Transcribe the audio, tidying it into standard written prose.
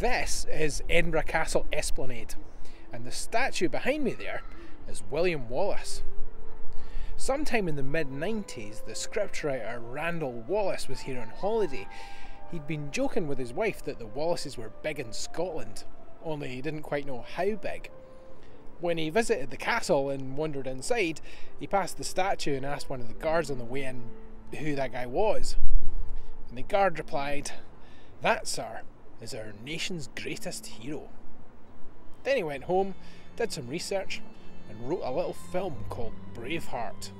This is Edinburgh Castle Esplanade, and the statue behind me there is William Wallace. Sometime in the mid-90s, the scriptwriter Randall Wallace was here on holiday. He'd been joking with his wife that the Wallaces were big in Scotland, only he didn't quite know how big. When he visited the castle and wandered inside, he passed the statue and asked one of the guards on the way in who that guy was. And the guard replied, "That, sir, is our nation's greatest hero." Then he went home, did some research, and wrote a little film called Braveheart.